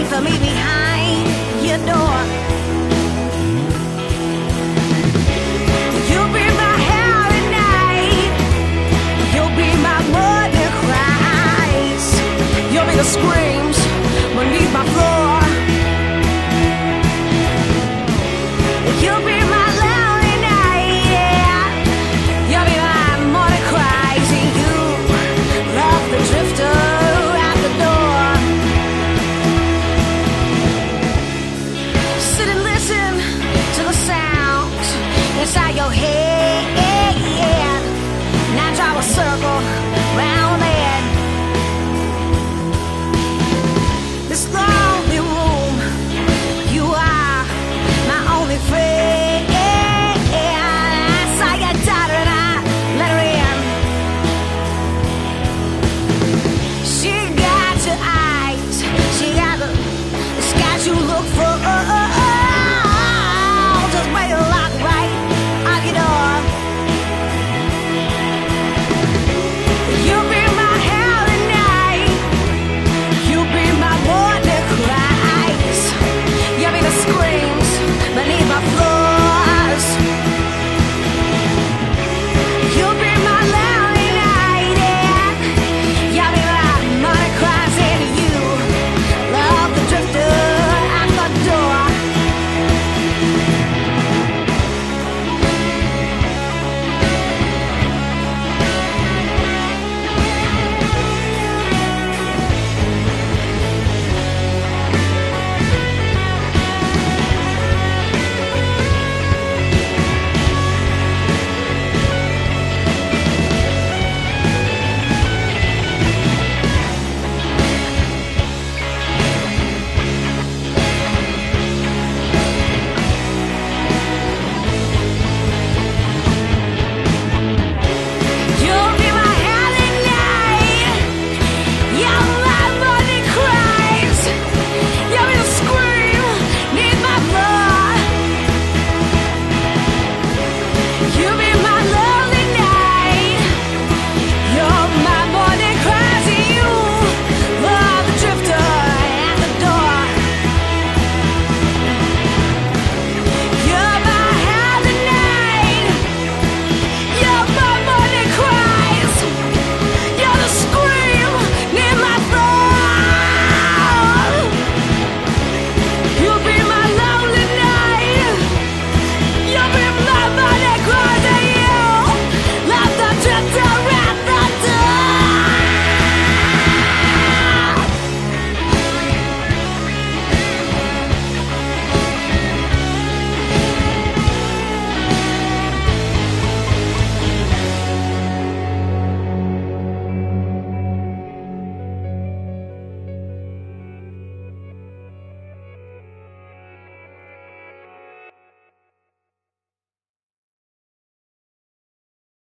wait for me behind your door. Scream.